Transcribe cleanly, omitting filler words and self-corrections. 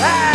Hey!